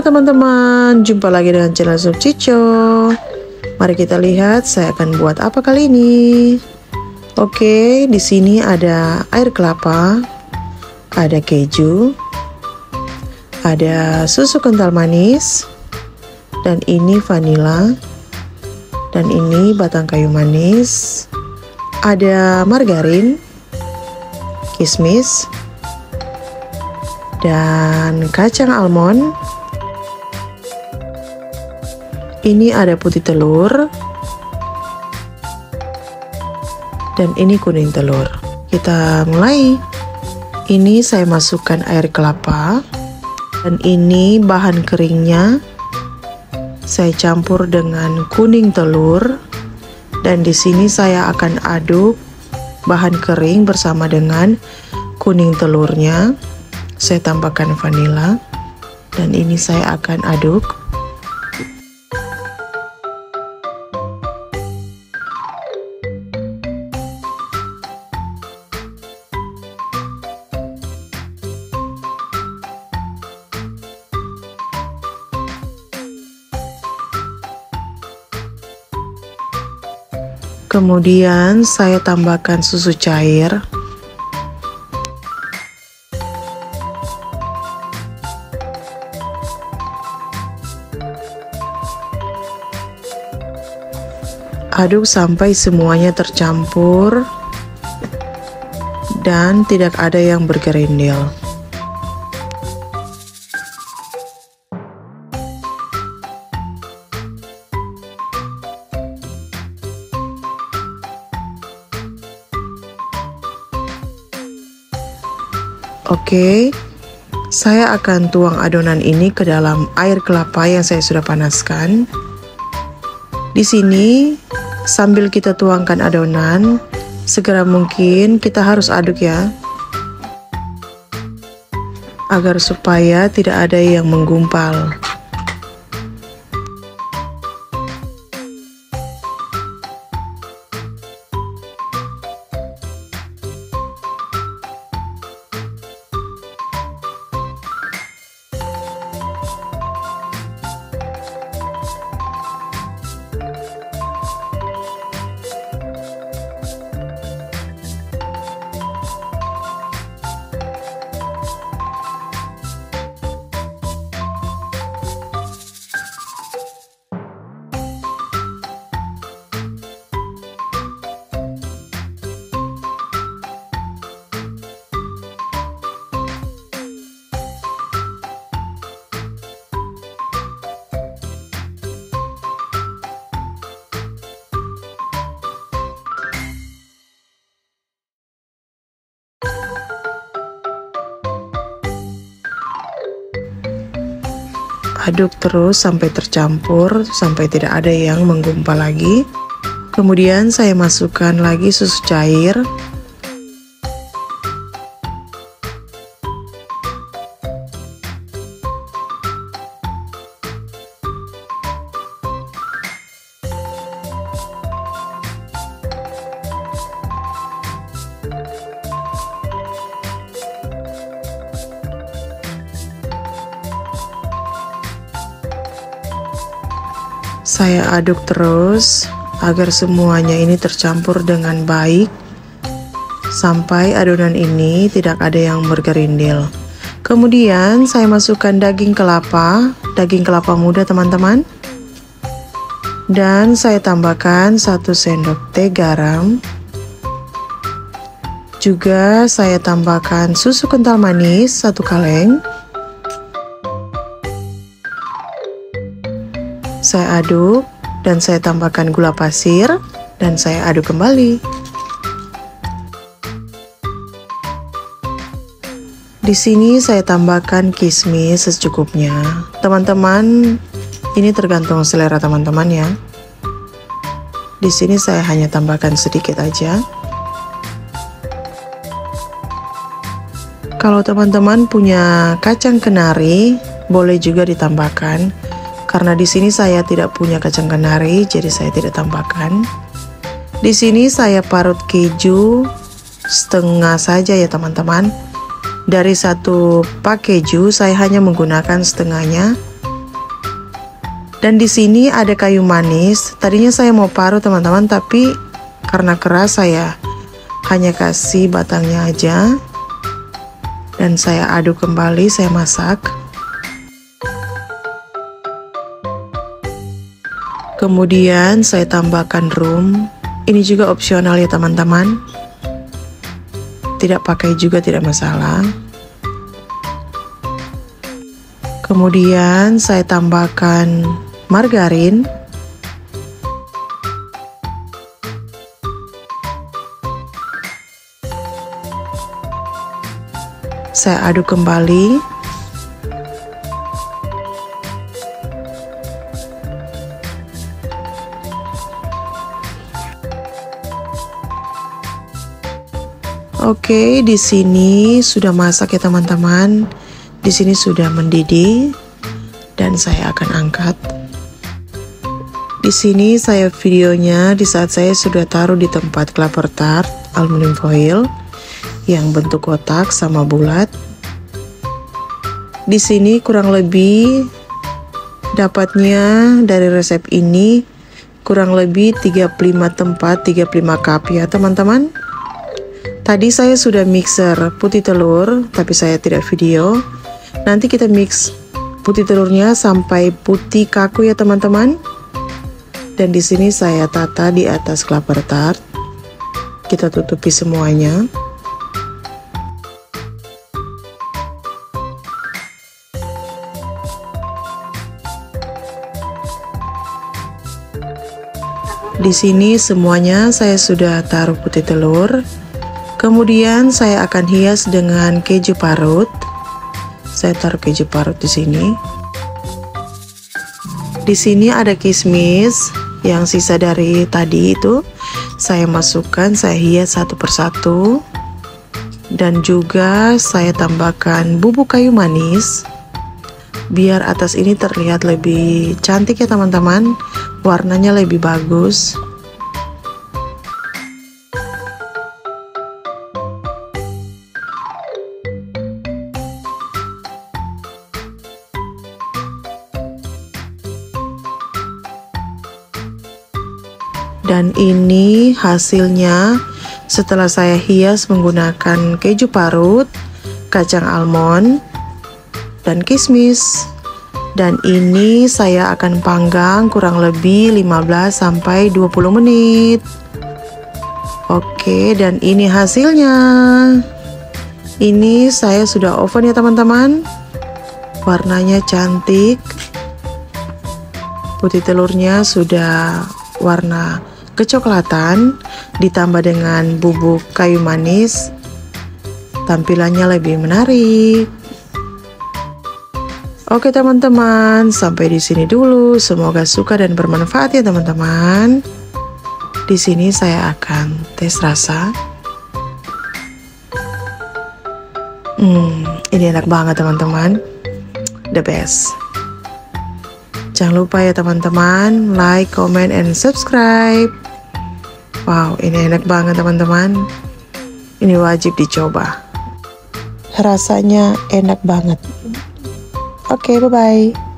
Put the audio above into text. Halo teman-teman, jumpa lagi dengan channel Snupcico. Mari kita lihat saya akan buat apa kali ini. Oke, di sini ada air kelapa, ada keju, ada susu kental manis, dan ini vanila, dan ini batang kayu manis, ada margarin, kismis, dan kacang almond. Ini ada putih telur, dan ini kuning telur. Kita mulai. Ini saya masukkan air kelapa, dan ini bahan keringnya saya campur dengan kuning telur. Dan di sini saya akan aduk bahan kering bersama dengan kuning telurnya. Saya tambahkan vanila, dan ini saya akan aduk. Kemudian saya tambahkan susu cair. Aduk sampai semuanya tercampur dan tidak ada yang bergerindil. Oke, saya akan tuang adonan ini ke dalam air kelapa yang saya sudah panaskan. Di sini sambil kita tuangkan adonan, segera mungkin kita harus aduk ya, agar supaya tidak ada yang menggumpal. Aduk terus sampai tercampur, sampai tidak ada yang menggumpal lagi. Kemudian saya masukkan lagi susu cair. Saya aduk terus agar semuanya ini tercampur dengan baik sampai adonan ini tidak ada yang bergerindil. Kemudian saya masukkan daging kelapa muda teman-teman, dan saya tambahkan 1 sendok teh garam. Juga saya tambahkan susu kental manis 1 kaleng. Saya aduk, dan saya tambahkan gula pasir, dan saya aduk kembali. Di sini saya tambahkan kismis secukupnya. Teman-teman, ini tergantung selera teman-teman ya. Di sini saya hanya tambahkan sedikit aja. Kalau teman-teman punya kacang kenari, boleh juga ditambahkan. Karena di sini saya tidak punya kacang kenari, jadi saya tidak tambahkan. Di sini saya parut keju setengah saja ya teman-teman. Dari 1 pak keju saya hanya menggunakan setengahnya. Dan di sini ada kayu manis. Tadinya saya mau paruh teman-teman, tapi karena keras saya hanya kasih batangnya aja. Dan saya aduk kembali, saya masak. Kemudian saya tambahkan rum. Ini juga opsional ya teman-teman. Tidak pakai juga tidak masalah. Kemudian saya tambahkan margarin. Saya aduk kembali. Oke, di sini sudah masak ya teman-teman. Di sini sudah mendidih dan saya akan angkat. Di sini saya videonya di saat saya sudah taruh di tempat Klappertaart aluminium foil yang bentuk kotak sama bulat. Di sini kurang lebih dapatnya dari resep ini kurang lebih 35 tempat, 35 cup ya teman-teman. Tadi saya sudah mixer putih telur, tapi saya tidak video. Nanti kita mix putih telurnya sampai putih kaku ya teman-teman. Dan di sini saya tata di atas Klappertaart. Kita tutupi semuanya. Di sini semuanya saya sudah taruh putih telur. Kemudian saya akan hias dengan keju parut. Saya taruh keju parut di sini. Di sini ada kismis yang sisa dari tadi itu. Saya masukkan, saya hias satu persatu. Dan juga saya tambahkan bubuk kayu manis. Biar atas ini terlihat lebih cantik ya teman-teman. Warnanya lebih bagus. Dan ini hasilnya setelah saya hias menggunakan keju parut, kacang almond, dan kismis. Dan ini saya akan panggang kurang lebih 15 sampai 20 menit. Oke, dan ini hasilnya. Ini saya sudah oven ya teman-teman. Warnanya cantik. Putih telurnya sudah warna kecoklatan, ditambah dengan bubuk kayu manis. Tampilannya lebih menarik. Oke teman-teman, sampai di sini dulu. Semoga suka dan bermanfaat ya teman-teman. Di sini saya akan tes rasa. Ini enak banget teman-teman. The best. Jangan lupa ya teman-teman, like, comment, and subscribe. Wow, ini enak banget teman-teman. Ini wajib dicoba. Rasanya enak banget. Okay, bye-bye.